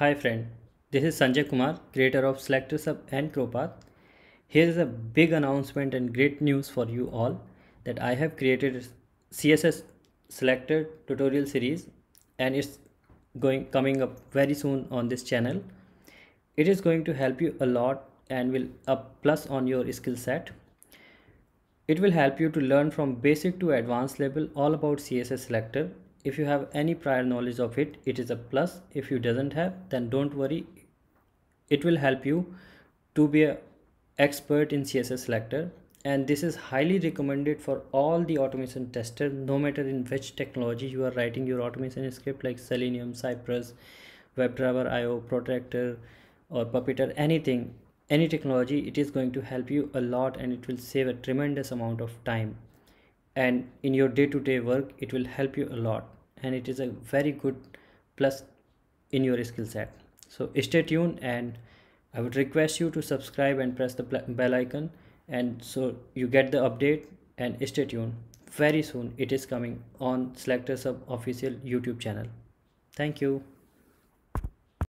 Hi friend, this is Sanjay Kumar, creator of SelectorsHub and ChroPath. Here is a big announcement and great news for you all that I have created a CSS Selector tutorial series, and it's coming up very soon on this channel. It is going to help you a lot and will up plus on your skill set. It will help you to learn from basic to advanced level all about CSS Selector. If you have any prior knowledge of it, it is a plus. If you doesn't have, then don't worry. It will help you to be an expert in CSS Selector, and this is highly recommended for all the automation testers, no matter in which technology you are writing your automation script, like Selenium, Cypress, webdriver io, protector or puppeter, anything, any technology. It is going to help you a lot, and it will save a tremendous amount of time. And in your day-to-day work, it will help you a lot, and it is a very good plus in your skill set. So stay tuned, and I would request you to subscribe and press the bell icon, and so you get the update. And stay tuned, very soon it is coming on SelectorsHub official YouTube channel. Thank you.